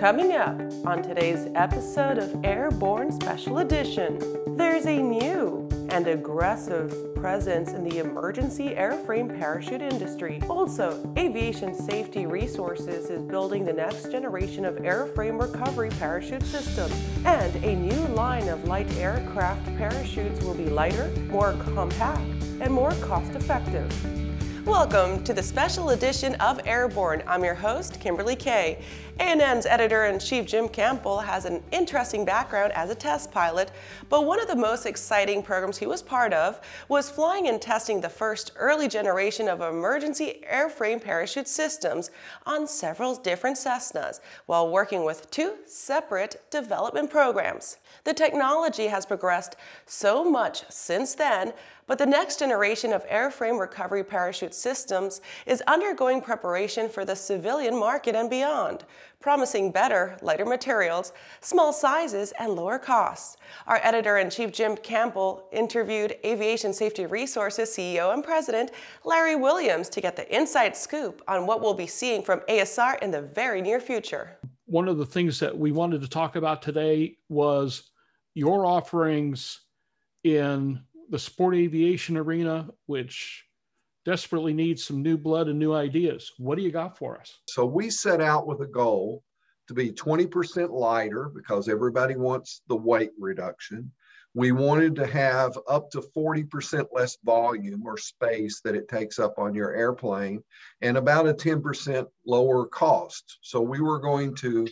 Coming up on today's episode of Airborne Special Edition, there's a new and aggressive presence in the emergency airframe parachute industry. Also, Aviation Safety Resources is building the next generation of airframe recovery parachute systems, and a new line of light aircraft parachutes will be lighter, more compact, and more cost-effective. Welcome to the special edition of Airborne. I'm your host, Kimberly Kay. ANN's editor-in-chief Jim Campbell has an interesting background as a test pilot, but one of the most exciting programs he was part of was flying and testing the first early generation of emergency airframe parachute systems on several different Cessnas while working with two separate development programs. The technology has progressed so much since then, but the next generation of airframe recovery parachute systems is undergoing preparation for the civilian market and beyond, promising better, lighter materials, small sizes, and lower costs. Our editor-in-chief Jim Campbell interviewed Aviation Safety Resources CEO and President Larry Williams to get the inside scoop on what we'll be seeing from ASR in the very near future. One of the things that we wanted to talk about today was your offerings in the sport aviation arena, which desperately needs some new blood and new ideas. What do you got for us? So we set out with a goal to be 20% lighter because everybody wants the weight reduction. We wanted to have up to 40% less volume or space that it takes up on your airplane and about a 10% lower cost. So we were going to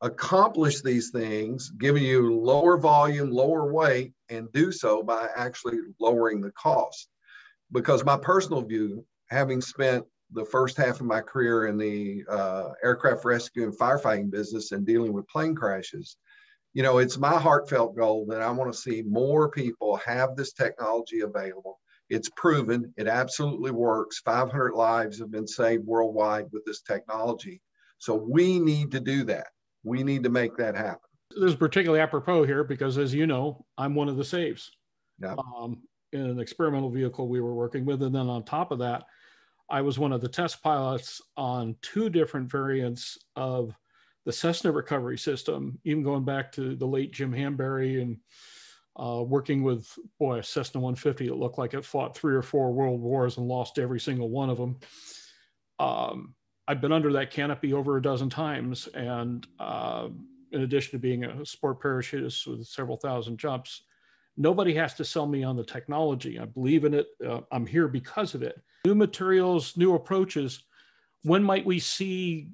accomplish these things, giving you lower volume, lower weight, and do so by actually lowering the cost. Because my personal view, having spent the first half of my career in the aircraft rescue and firefighting business and dealing with plane crashes, you know, it's my heartfelt goal that I want to see more people have this technology available. It's proven, it absolutely works. 500 lives have been saved worldwide with this technology. So we need to do that. We need to make that happen. This is particularly apropos here because, as you know, I'm one of the saves. Yeah. In an experimental vehicle we were working with. And then on top of that, I was one of the test pilots on two different variants of the Cessna recovery system, even going back to the late Jim Hamberry and working with, boy, a Cessna 150. It looked like it fought three or four world wars and lost every single one of them. I've been under that canopy over a dozen times. And in addition to being a sport parachutist with several thousand jumps, nobody has to sell me on the technology. I believe in it. I'm here because of it. New materials, new approaches. When might we see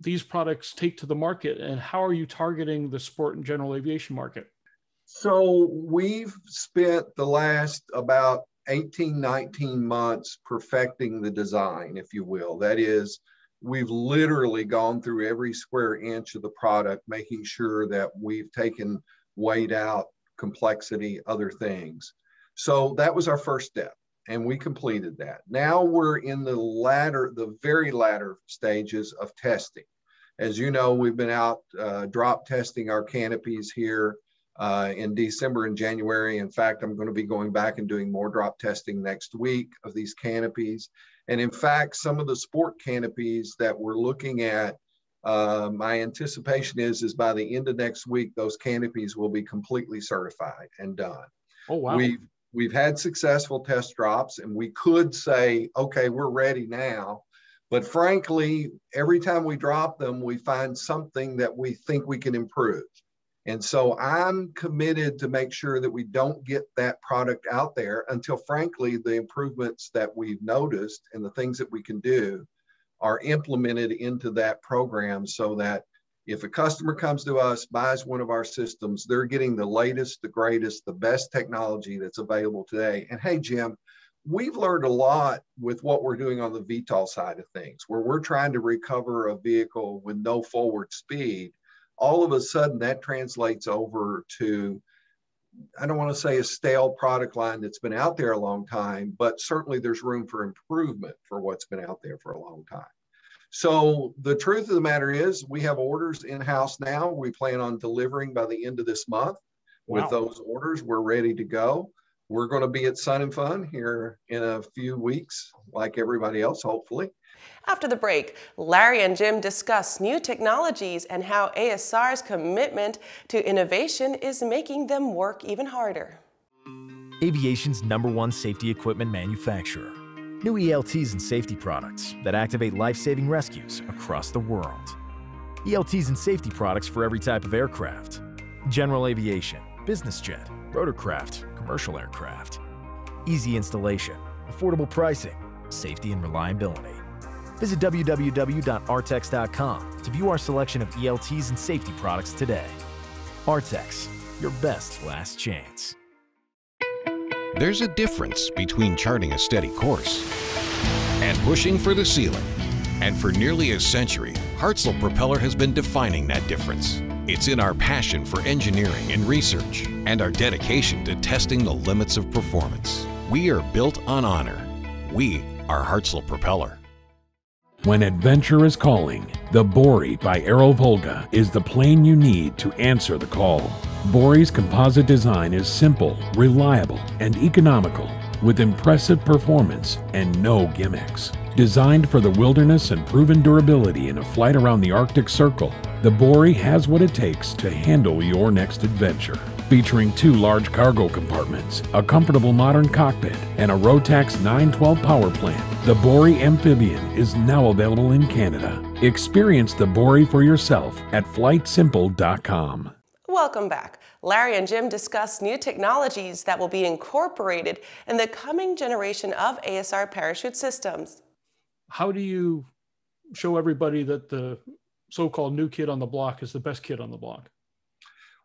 these products take to the market, and how are you targeting the sport and general aviation market? So we've spent the last about 18, 19 months perfecting the design, if you will. That is, we've literally gone through every square inch of the product, making sure that we've taken weight out, complexity, other things. So that was our first step, and we completed that. Now we're in the latter, the very latter stages of testing. As you know, we've been out drop testing our canopies here in December and January. In fact, I'm going to be going back and doing more drop testing next week of these canopies. And in fact, some of the sport canopies that we're looking at, my anticipation is by the end of next week, those canopies will be completely certified and done. Oh, wow. We've had successful test drops, and we could say, okay, we're ready now. But frankly, every time we drop them, we find something that we think we can improve. And so I'm committed to make sure that we don't get that product out there until, frankly, the improvements that we've noticed and the things that we can do are implemented into that program, so that if a customer comes to us, buys one of our systems, they're getting the latest, the greatest, the best technology that's available today. And hey, Jim, we've learned a lot with what we're doing on the VTOL side of things, where we're trying to recover a vehicle with no forward speed. All of a sudden that translates over to, I don't want to say a stale product line that's been out there a long time, but certainly there's room for improvement for what's been out there for a long time. So the truth of the matter is we have orders in-house now. We plan on delivering by the end of this month. Wow. With those orders, we're ready to go. We're going to be at Sun and Fun here in a few weeks, like everybody else, hopefully. After the break, Larry and Jim discuss new technologies and how ASR's commitment to innovation is making them work even harder. Aviation's #1 safety equipment manufacturer. New ELTs and safety products that activate life-saving rescues across the world. ELTs and safety products for every type of aircraft. General aviation, business jet, rotorcraft, commercial aircraft. Easy installation, affordable pricing, safety and reliability. Visit www.artex.com to view our selection of ELTs and safety products today. Artex, your best last chance. There's a difference between charting a steady course and pushing for the ceiling. And for nearly a century, Hartzell Propeller has been defining that difference. It's in our passion for engineering and research and our dedication to testing the limits of performance. We are built on honor. We are Hartzell Propeller. When adventure is calling, the Bori by Aero Volga is the plane you need to answer the call. Bori's composite design is simple, reliable, and economical, with impressive performance and no gimmicks. Designed for the wilderness and proven durability in a flight around the Arctic Circle, the Bori has what it takes to handle your next adventure. Featuring 2 large cargo compartments, a comfortable modern cockpit, and a Rotax 912 power plant, the Bori Amphibian is now available in Canada. Experience the Bori for yourself at flightsimple.com. Welcome back. Larry and Jim discuss new technologies that will be incorporated in the coming generation of ASR parachute systems. How do you show everybody that the so-called new kid on the block is the best kid on the block?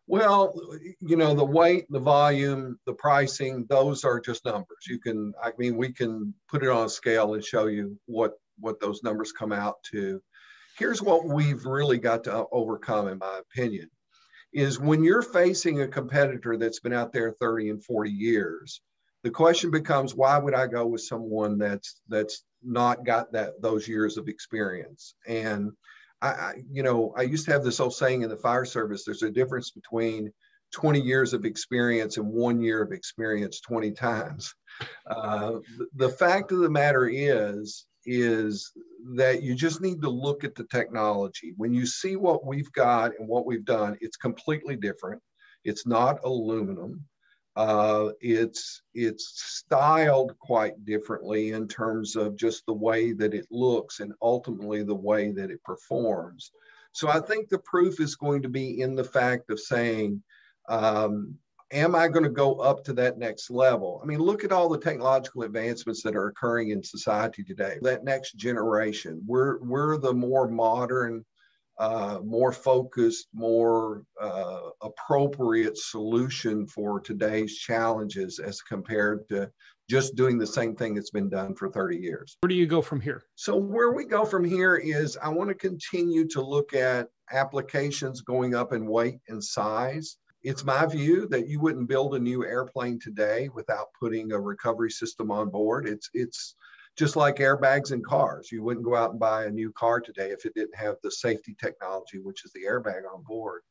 Well, you know, the weight, the volume, the pricing, those are just numbers. You can, I mean, we can put it on a scale and show you what those numbers come out to. Here's what we've really got to overcome, in my opinion, is when you're facing a competitor that's been out there 30 and 40 years, the question becomes, why would I go with someone that's not got those years of experience? And I used to have this old saying in the fire service, there's a difference between 20 years of experience and 1 year of experience 20 times. The fact of the matter is that you just need to look at the technology. When you see what we've got and what we've done, it's completely different. It's not aluminum. It's styled quite differently in terms of just the way that it looks and ultimately the way that it performs. So I think the proof is going to be in the fact of saying, am I going to go up to that next level? I mean, look at all the technological advancements that are occurring in society today. That next generation, we're the more modern, more focused, more appropriate solution for today's challenges as compared to just doing the same thing that's been done for 30 years. Where do you go from here? So where we go from here is I want to continue to look at applications going up in weight and size. It's my view that you wouldn't build a new airplane today without putting a recovery system on board. It's just like airbags in cars. You wouldn't go out and buy a new car today if it didn't have the safety technology, which is the airbag on board.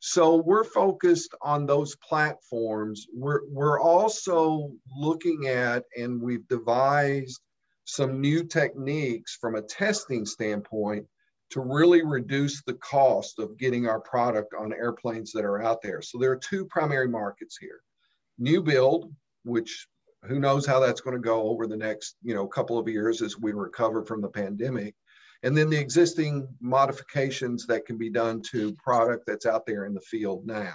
So we're focused on those platforms. We're also looking at, and we've devised some new techniques from a testing standpoint to really reduce the cost of getting our product on airplanes that are out there. So there are 2 primary markets here. New build, which who knows how that's going to go over the next couple of years as we recover from the pandemic. And then the existing modifications that can be done to product that's out there in the field now.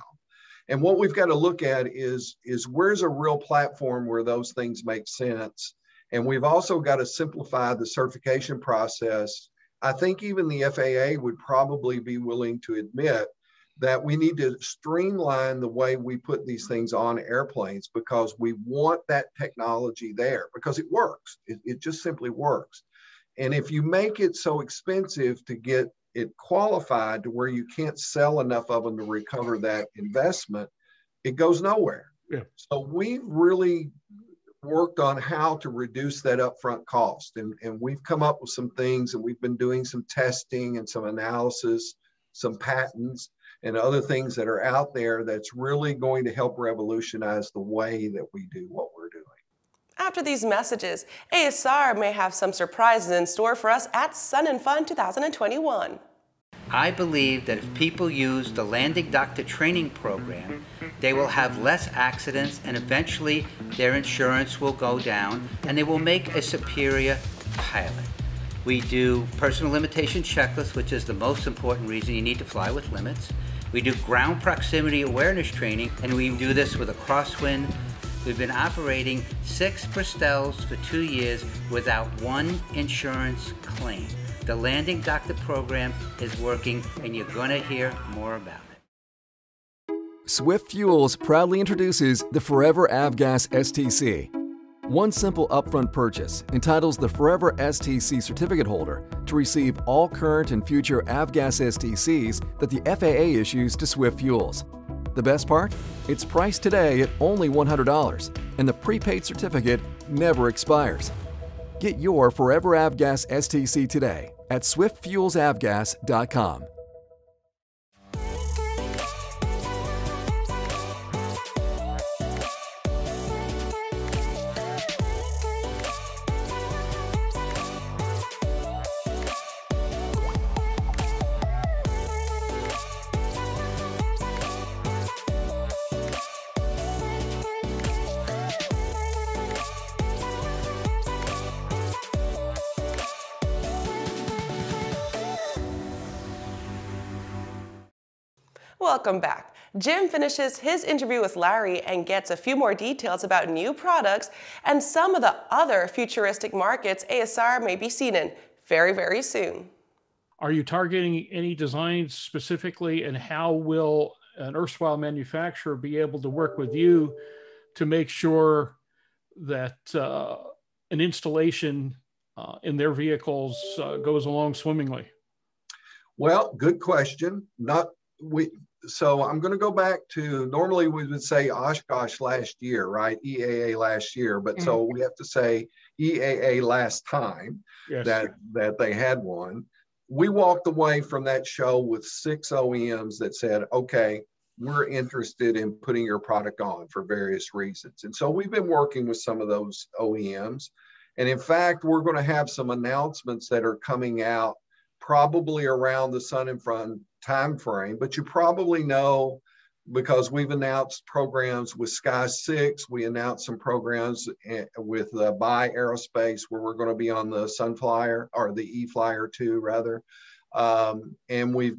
And what we've got to look at is where's a real platform where those things make sense. And we've also got to simplify the certification process. I think even the FAA would probably be willing to admit that we need to streamline the way we put these things on airplanes because we want that technology there because it works. It just simply works. And if you make it so expensive to get it qualified to where you can't sell enough of them to recover that investment, it goes nowhere. Yeah. So we've really worked on how to reduce that upfront cost. And we've come up with some things and we've been doing some testing and some analysis some patents and other things that are out there that's really going to help revolutionize the way that we do what we're doing. After these messages, ASR may have some surprises in store for us at Sun and Fun 2021. I believe that if people use the Landing Doctor training program, they will have less accidents and eventually their insurance will go down and they will make a superior pilot. We do personal limitation checklist, which is the most important reason you need to fly with limits. We do ground proximity awareness training, and we do this with a crosswind. We've been operating 6 Pristels for 2 years without one insurance claim. The Landing Doctor program is working, and you're going to hear more about it. Swift Fuels proudly introduces the Forever Avgas STC. One simple upfront purchase entitles the Forever STC certificate holder to receive all current and future Avgas STCs that the FAA issues to Swift Fuels. The best part? It's priced today at only $100, and the prepaid certificate never expires. Get your Forever Avgas STC today at swiftfuelsavgas.com. Welcome back. Jim finishes his interview with Larry and gets a few more details about new products and some of the other futuristic markets ASR may be seen in very, very soon. Are you targeting any designs specifically, and how will an erstwhile manufacturer be able to work with you to make sure that an installation in their vehicles goes along swimmingly? Well, good question. So I'm going to go back to, normally we would say Oshkosh last year, right? EAA last year, but so we have to say EAA last time, yes, that they had one. We walked away from that show with 6 OEMs that said, okay, we're interested in putting your product on for various reasons. And so we've been working with some of those OEMs. And in fact, we're going to have some announcements that are coming out probably around the Sun and Fun time frame, but you probably know because we've announced programs with Sky Six. We announced some programs with Bye Aerospace, where we're going to be on the Sunflyer, or the Eflyer 2 rather. And we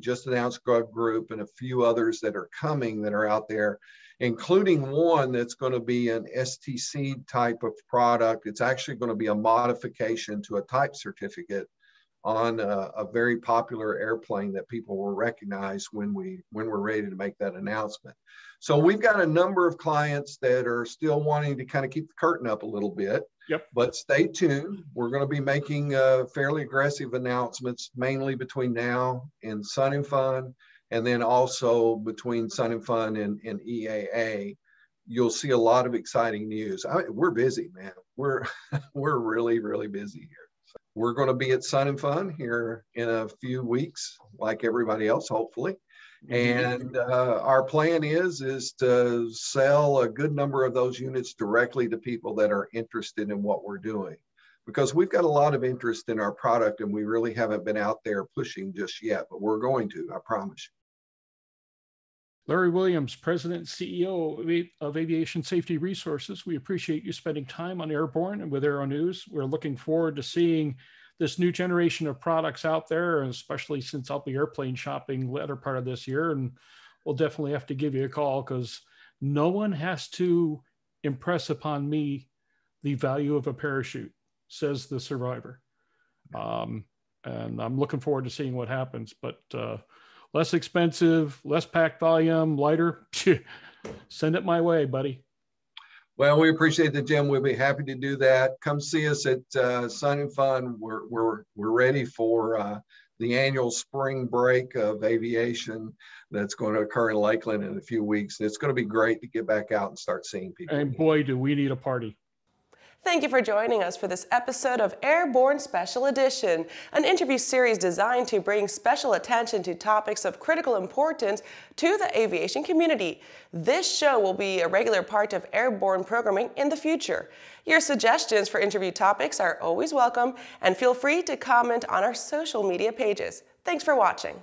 just announced Grub Group and a few others that are coming that are out there, including one that's going to be an STC type of product. It's actually going to be a modification to a type certificate on a very popular airplane that people will recognize when we're ready to make that announcement. So we've got a number of clients that are still wanting to kind of keep the curtain up a little bit, yep, but stay tuned. We're going to be making fairly aggressive announcements, mainly between now and Sun and Fun, and then also between Sun and Fun and EAA. You'll see a lot of exciting news. We're busy, man. We're really, really busy here. We're going to be at Sun and Fun here in a few weeks, like everybody else, hopefully. And our plan is to sell a good number of those units directly to people that are interested in what we're doing, because we've got a lot of interest in our product and we really haven't been out there pushing just yet, but we're going to, I promise you. Larry Williams, President and CEO of Aviation Safety Resources. We appreciate you spending time on Airborne and with Aero News. We're looking forward to seeing this new generation of products out there, especially since I'll be airplane shopping latter part of this year. And we'll definitely have to give you a call, because no one has to impress upon me the value of a parachute, says the survivor. And I'm looking forward to seeing what happens, but less expensive, less pack volume, lighter. Send it my way, buddy. Well, we appreciate the Jim. We'll be happy to do that. Come see us at Sun and Fun. We're ready for the annual spring break of aviation that's going to occur in Lakeland in a few weeks. It's going to be great to get back out and start seeing people. And boy, do we need a party. Thank you for joining us for this episode of Airborne Special Edition, an interview series designed to bring special attention to topics of critical importance to the aviation community. This show will be a regular part of Airborne programming in the future. Your suggestions for interview topics are always welcome, and feel free to comment on our social media pages. Thanks for watching.